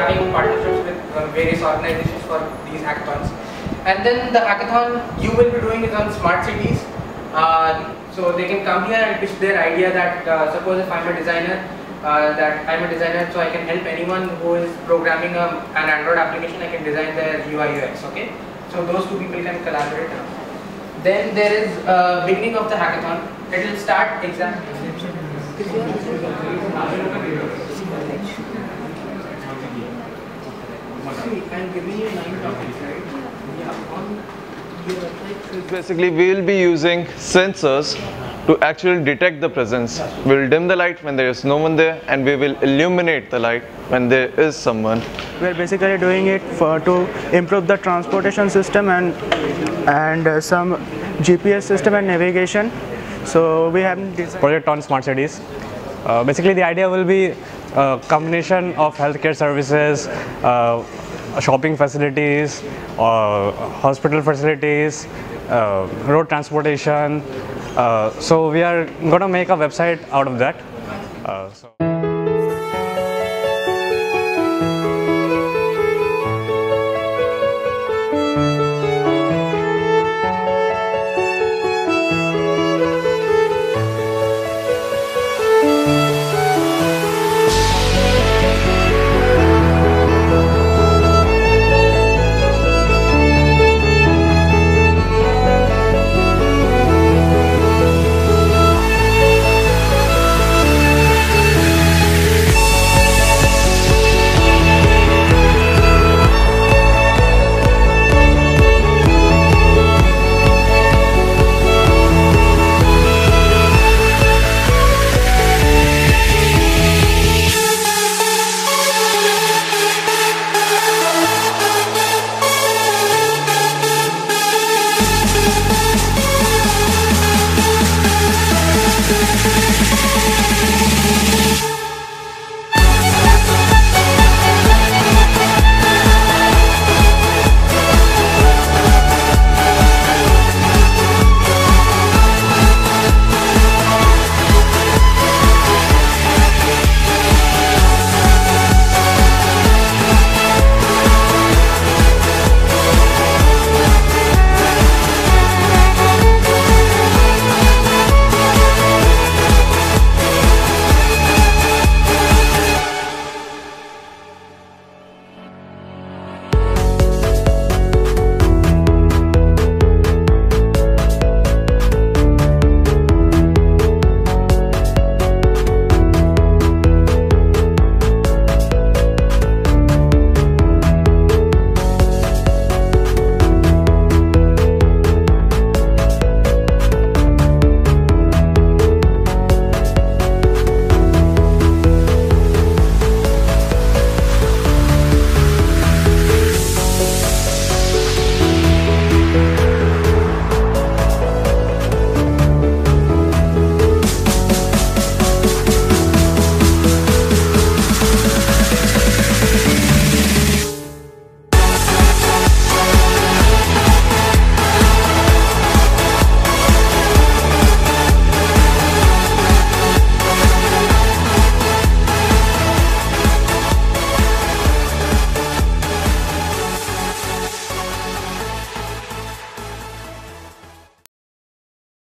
having partnerships with various organizations for these hackathons. And then the hackathon you will be doing is on smart cities. So they can come here and pitch their idea that suppose if I'm a designer, so I can help anyone who is programming an Android application, I can design their UI UX, okay? So those two people can collaborate. Then there is beginning of the hackathon. It will start exactly. I'm giving you 9 topics, right? Yeah. Basically, we will be using sensors to actually detect the presence. We will dim the light when there is no one there, and we will illuminate the light when there is someone. We are basically doing it to improve the transportation system and some GPS system and navigation. So we have project on smart cities. Basically, the idea will be a combination of healthcare services, shopping facilities, hospital facilities, road transportation. So we are going to make a website out of that.